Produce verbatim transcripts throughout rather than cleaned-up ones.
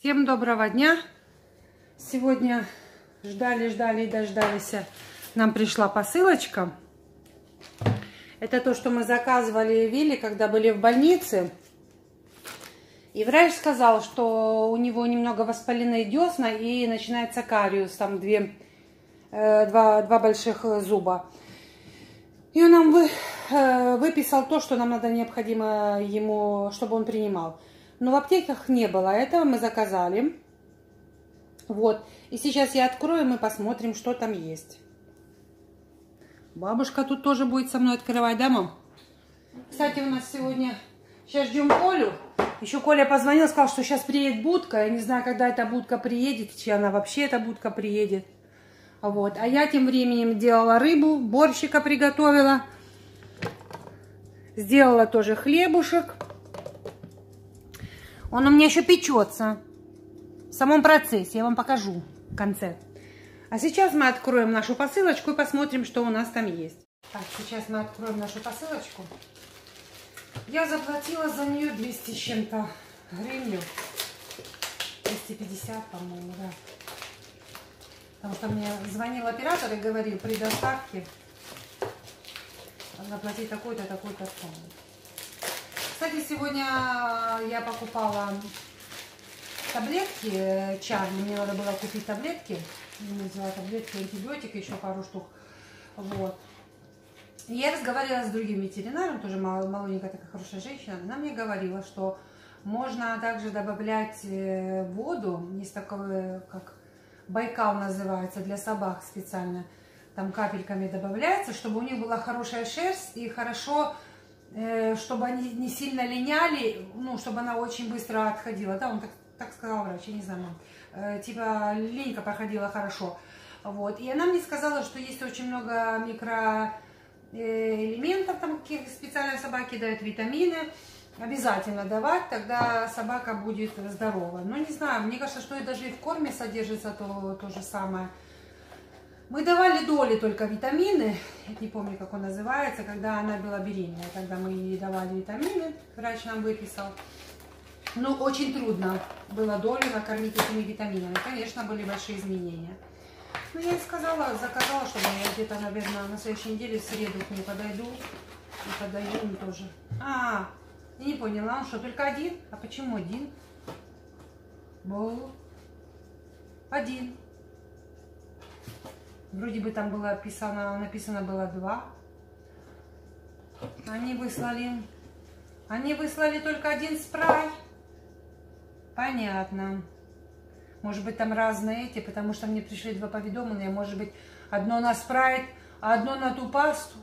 Всем доброго дня! Сегодня ждали, ждали и дождались. Нам пришла посылочка. Это то, что мы заказывали Вилли, когда были в больнице. И врач сказал, что у него немного воспалены десна и начинается кариес. Там две, э, два, два больших зуба. И он нам вы, э, выписал то, что нам надо необходимо ему, чтобы он принимал. Но в аптеках не было. Этого мы заказали. Вот. И сейчас я открою, мы посмотрим, что там есть. Бабушка тут тоже будет со мной открывать, да, мам? Кстати, у нас сегодня... Сейчас ждем Колю. Еще Коля позвонил, сказал, что сейчас приедет будка. Я не знаю, когда эта будка приедет, чья она вообще эта будка приедет. Вот. А я тем временем делала рыбу, борщика приготовила. Сделала тоже хлебушек. Он у меня еще печется. В самом процессе. Я вам покажу в конце. А сейчас мы откроем нашу посылочку и посмотрим, что у нас там есть. Так, сейчас мы откроем нашу посылочку. Я заплатила за нее двести с чем-то гривню. двести пятьдесят, по-моему, да. Потому что мне звонил оператор и говорил, при доставке заплатить такой-то, такой-то сумму. Кстати, сегодня я покупала таблетки Чарли. Мне надо было купить таблетки. Я взяла таблетки, антибиотики, еще пару штук. Вот. И я разговаривала с другим ветеринаром, тоже молоденькая такая хорошая женщина. Она мне говорила, что можно также добавлять воду. Есть такое, как Байкал называется, для собак специально. Там капельками добавляется, чтобы у них была хорошая шерсть и хорошо... чтобы они не сильно линяли, ну, чтобы она очень быстро отходила. Да, он так, так сказал врач, я не знаю, мам. Типа, линька проходила хорошо. Вот. И она мне сказала, что есть очень много микроэлементов, там, каких специально собаки дают, витамины. Обязательно давать, тогда собака будет здорова. Но не знаю, мне кажется, что и даже и в корме содержится то, то же самое. Мы давали доли только витамины, не помню, как он называется, когда она была беременная, когда мы ей давали витамины, врач нам выписал. Но очень трудно было долю накормить этими витаминами, конечно, были большие изменения. Но я сказала, заказала, чтобы я где-то, наверное, на следующей неделе в среду к ней подойду, и подойду им тоже. А, я не поняла, он что, только один? А почему один? Был один. Вроде бы там было написано, написано было два. Они выслали, они выслали только один спрай. Понятно. Может быть, там разные эти, потому что мне пришли два поведомления. Может быть, одно на спрайт, а одно на ту пасту.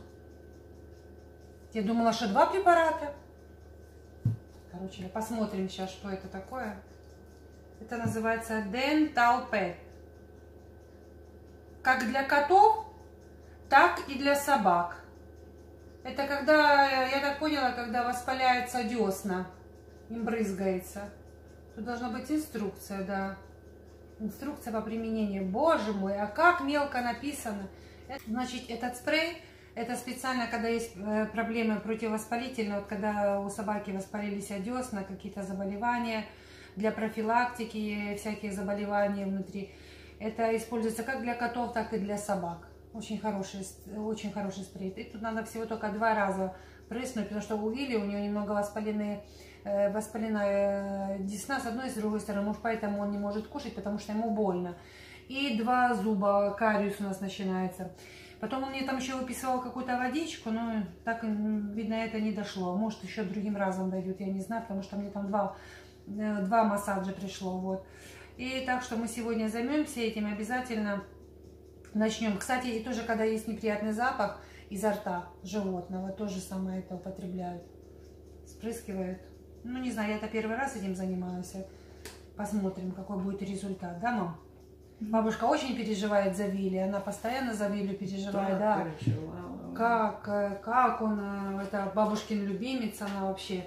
Я думала, что два препарата. Короче, посмотрим сейчас, что это такое. Это называется Dental Pet. Как для котов, так и для собак. Это когда, я так поняла, когда воспаляется десна, им брызгается. Тут должна быть инструкция, да. Инструкция по применению. Боже мой, а как мелко написано. Значит, этот спрей, это специально, когда есть проблемы противовоспалительные, вот когда у собаки воспалились десна, какие-то заболевания, для профилактики всяких заболеваний внутри. Это используется как для котов, так и для собак. Очень хороший, очень хороший спрей. И тут надо всего только два раза прыснуть, потому что у Вилли у нее немного воспалены, э, воспалена десна с одной и с другой стороны. Может, поэтому он не может кушать, потому что ему больно. И два зуба, кариес у нас начинается. Потом он мне там еще выписывал какую-то водичку, но так, видно, это не дошло. Может, еще другим разом дойдет, я не знаю, потому что мне там два, э, два массажа пришло, вот. И так что мы сегодня займемся этим, обязательно начнем. Кстати, и тоже, когда есть неприятный запах изо рта животного, тоже самое это употребляют, спрыскивают. Ну, не знаю, я-то первый раз этим занимаюсь. Посмотрим, какой будет результат, да, мам? Бабушка очень переживает за Вилли, она постоянно за Вилли переживает, да. да. Как, как он, это бабушкин любимец, она вообще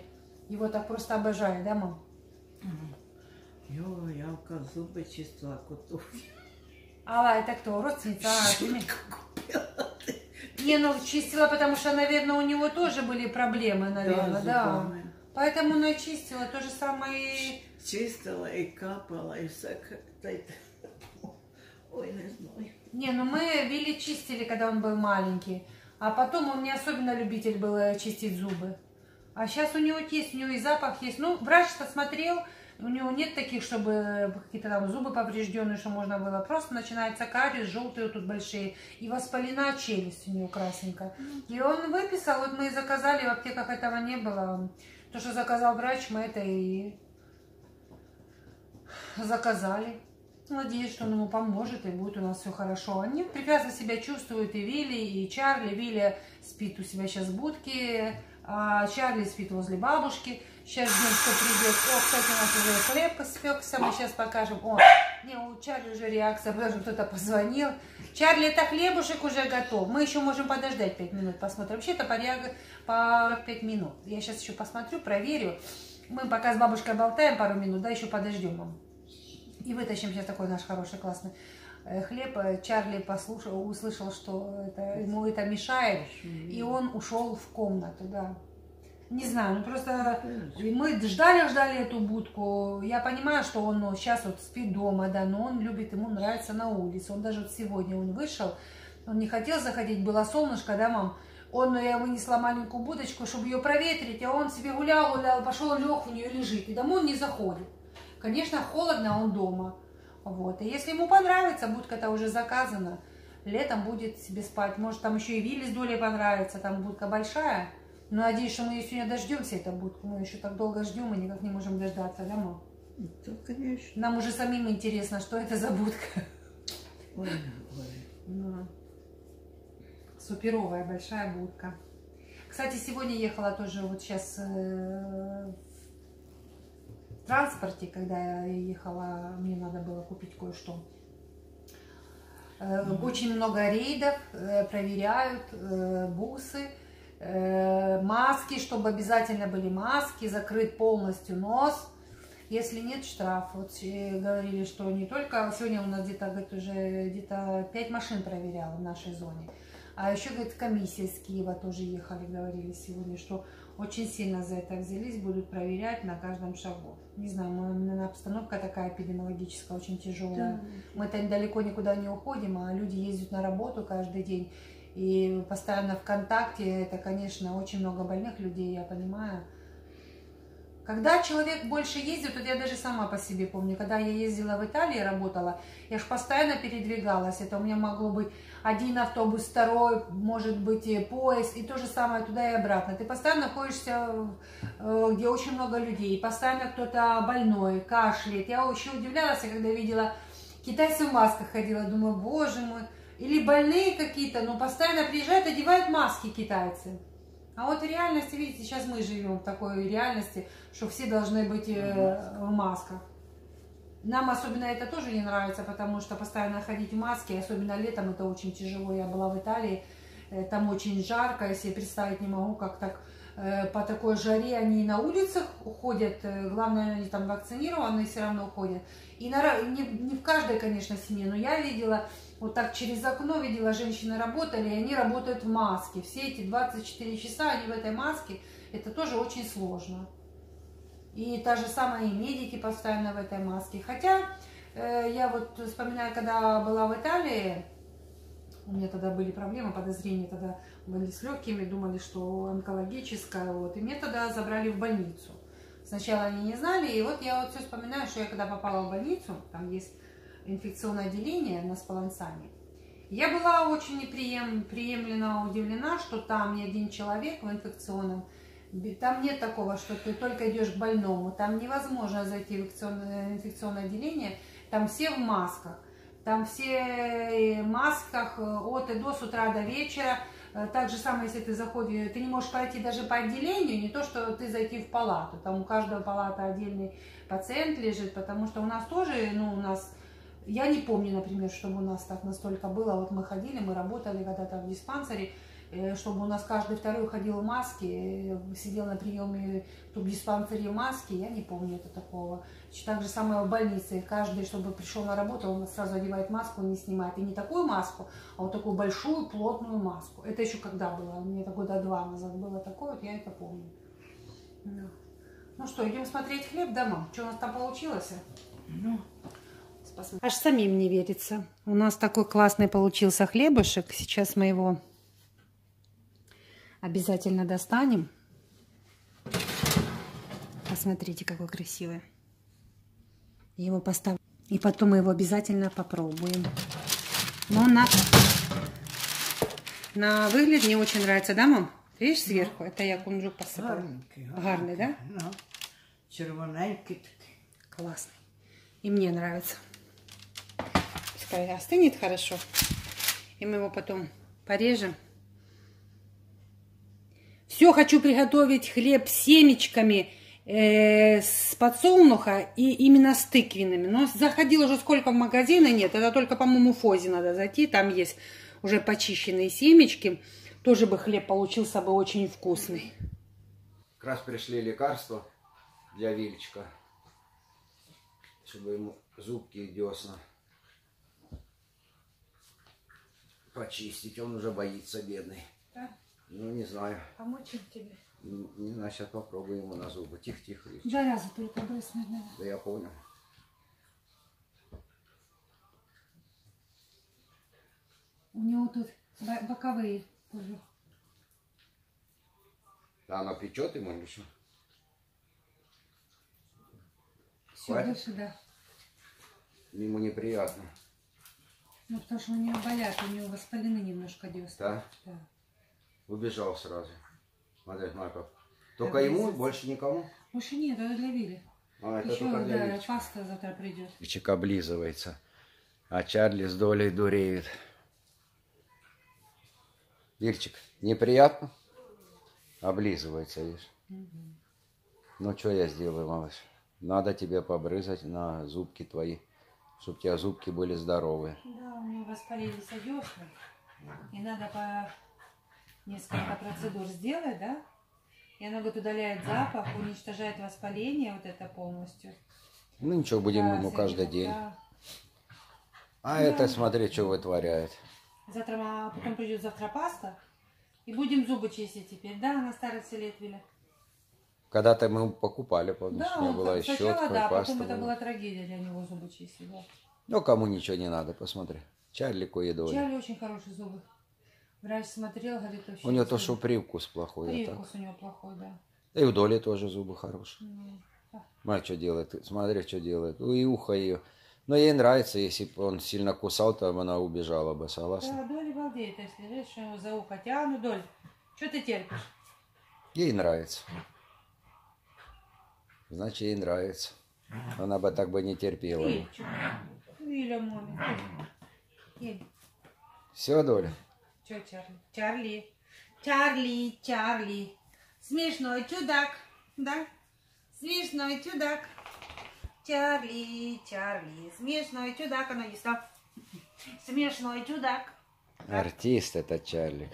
его так просто обожает, да, мам? Угу. Йо, я зубы чистила котов. Алла, это кто? Родственница? Не, ну чистила, потому что, наверное, у него тоже были проблемы, наверное, да. да. Поэтому она чистила то же самое и чистила и капала, и всякое. Ой, не знаю. Не, ну мы Вилли чистили, когда он был маленький. А потом он не особенно любитель был чистить зубы. А сейчас у него есть, у него и запах есть. Ну, врач посмотрел, у него нет таких, чтобы какие-то там зубы поврежденные, что можно было. Просто начинается кариес, желтые тут большие. И воспалена челюсть у него красненькая. И он выписал, вот мы и заказали, в аптеках этого не было. То, что заказал врач, мы это и заказали. Надеюсь, что он ему поможет и будет у нас все хорошо. Они прекрасно себя чувствуют, и Вилли, и Чарли. Вилли спит у себя сейчас в будке, а Чарли спит возле бабушки. Сейчас ждем, что придет. О, кстати, у нас уже хлеб испекся, мы сейчас покажем. О, не, у Чарли уже реакция, потому что кто-то позвонил. Чарли, это хлебушек уже готов. Мы еще можем подождать пять минут, посмотрим. Вообще-то по пять минут. Я сейчас еще посмотрю, проверю. Мы пока с бабушкой болтаем пару минут, да, еще подождем вам. И вытащим сейчас такой наш хороший, классный хлеб. Чарли послушал, услышал, что это, ему это мешает, и он ушел в комнату, да. Не знаю, ну просто мы ждали-ждали эту будку. Я понимаю, что он ну, сейчас вот спит дома, да, но он любит, ему нравится на улице. Он даже вот сегодня он вышел, он не хотел заходить, было солнышко, да, мам? Он, ну, я вынесла маленькую будочку, чтобы ее проветрить, а он себе гулял, гулял, пошел, лег в нее лежит, и домой он не заходит. Конечно, холодно, он дома. Вот. И если ему понравится, будка-то уже заказана, летом будет себе спать. Может, там еще и Вилли с Долей понравится, там будка большая. Но надеюсь, что мы ее сегодня дождемся, эту будку. Мы еще так долго ждем и никак не можем дождаться, да, мам? Да, конечно. Нам уже самим интересно, что это за будка. Ой, ой. Суперовая большая будка. Кстати, сегодня ехала тоже вот сейчас... В транспорте, когда я ехала, мне надо было купить кое-что. Mm-hmm. Очень много рейдов, проверяют бусы, маски, чтобы обязательно были маски, закрыт полностью нос. Если нет, штраф. Вот говорили, что не только... Сегодня у нас где-то уже где-то пять машин проверяла в нашей зоне. А еще, говорит, комиссия из Киева тоже ехали, говорили сегодня, что очень сильно за это взялись, будут проверять на каждом шагу. Не знаю, наверное, обстановка такая эпидемиологическая, очень тяжелая. Да. Мы-то далеко никуда не уходим, а люди ездят на работу каждый день. И постоянно в контакте, это, конечно, очень много больных людей, я понимаю. Когда человек больше ездит, вот я даже сама по себе помню, когда я ездила в Италию, работала, я же постоянно передвигалась, это у меня могло быть один автобус, второй, может быть, и поезд, и то же самое туда и обратно. Ты постоянно находишься, где очень много людей, постоянно кто-то больной, кашляет. Я еще удивлялась, когда видела, китайцы в масках ходила, думаю, боже мой, или больные какие-то, но постоянно приезжают, одевают маски китайцы. А вот в реальности, видите, сейчас мы живем в такой реальности, что все должны быть э, в масках. Нам особенно это тоже не нравится, потому что постоянно ходить в маске, особенно летом, это очень тяжело. Я была в Италии, э, там очень жарко, я себе представить не могу, как так э, по такой жаре они на улицах уходят. Э, главное, они там вакцинированы, все равно уходят. И на, не, не в каждой, конечно, семье, но я видела... Вот так через окно видела, женщины работали, и они работают в маске. Все эти двадцать четыре часа они в этой маске, это тоже очень сложно. И та же самая и медики постоянно в этой маске. Хотя, э, я вот вспоминаю, когда была в Италии, у меня тогда были проблемы, подозрения тогда были с легкими, думали, что онкологическая, вот, и меня тогда забрали в больницу. Сначала они не знали, и вот я вот все вспоминаю, что я когда попала в больницу, там есть... инфекционное отделение на Спалансане. Я была очень неприемлемо удивлена, что там ни один человек в инфекционном, там нет такого, что ты только идешь к больному, там невозможно зайти в инфекционное, инфекционное отделение, там все в масках, там все в масках от и до, с утра до вечера. Так же самое, если ты заходишь, ты не можешь пройти даже по отделению, не то, что ты зайти в палату, там у каждого палата отдельный пациент лежит, потому что у нас тоже, ну, у нас я не помню, например, чтобы у нас так настолько было. Вот мы ходили, мы работали когда-то в диспансере, чтобы у нас каждый второй ходил в маске, сидел на приеме в диспансере в маске. Я не помню это такого. Так же самое в больнице. Каждый, чтобы пришел на работу, он сразу одевает маску, не снимает. И не такую маску, а вот такую большую, плотную маску. Это еще когда было? У меня это года два назад было такое, вот я это помню. Ну что, идем смотреть хлеб дома. Что у нас там получилось? Ну, аж самим не верится. У нас такой классный получился хлебушек. Сейчас мы его обязательно достанем. Посмотрите, какой красивый. Его поставлю. И потом мы его обязательно попробуем. Но на, на выгляд мне очень нравится, да, мам? Видишь, сверху? Это я кунжут посыпала. Гарный, да? Ну, червоненький такой. Классный. И мне нравится. Пускай остынет хорошо. И мы его потом порежем. Все, хочу приготовить хлеб с семечками, э, с подсолнуха и именно с тыквенными. Но заходила уже сколько в магазин, и нет. Это только, по-моему, в ФОЗе надо зайти. Там есть уже почищенные семечки. Тоже бы хлеб получился бы очень вкусный. Как раз пришли лекарства для Вилечка, чтобы ему зубки и десна почистить. Он уже боится, бедный. Да? Ну, не знаю. Помочь им тебе? Не знаю, сейчас попробую ему на зубы. Тихо-тихо. Зараза только брыснуть надо. Да я понял. У него тут боковые тоже. Да, она печет ему или что? Все, дальше, да. Ему неприятно. Ну, потому что у него болят, у него воспалены немножко десна. Да? Да. Убежал сразу. Смотри, Марков. Только да, ему, больше никому? Больше нет, это для Вилли. А, это еще, только для да, паста завтра придет. Вичик облизывается. А Чарли с долей дуреет. Вильчик, неприятно? Облизывается, видишь? Угу. Ну, что я сделаю, малыш? Надо тебе побрызгать на зубки твои, чтобы у тебя зубки были здоровые. Да, у меня воспалились десны. И надо по несколько процедур сделать, да? И она вот удаляет запах, уничтожает воспаление вот это полностью. Ну ничего, будем да, ему каждый это... день. А да. Это смотри, что вытворяет. Завтра мама, потом придет завтра паста. И будем зубы чистить теперь, да? На старости лет, Виля. Когда-то мы ему покупали, помнишь, да, у меня была щетка, сначала, да, паста. Потом это была трагедия для него зубы чистить, да. Ну, кому ничего не надо, посмотри. Чарли кое-доле. Чарли очень хорошие зубы. Врач смотрел, говорит, вообще... У него то, что привкус плохой. Привкус так. У него плохой, да. И у Доли тоже зубы хорошие. Mm. Мать что делает, смотри, что делает. И ухо ее. Но ей нравится, если бы он сильно кусал, то она убежала бы, согласна? Да, Доля балдеет, если видишь, что его за ухо тянут. Доль, что ты терпишь? Ей нравится. Значит, ей нравится. Она бы так бы не терпела. Вильчик. Виля, мама. Все, Доля? Чё, Чарли? Чарли, Чарли, Чарли. Смешной чудак, да? Смешной чудак. Чарли, Чарли. Смешной чудак, она есть. Смешной чудак. Артист это Чарли.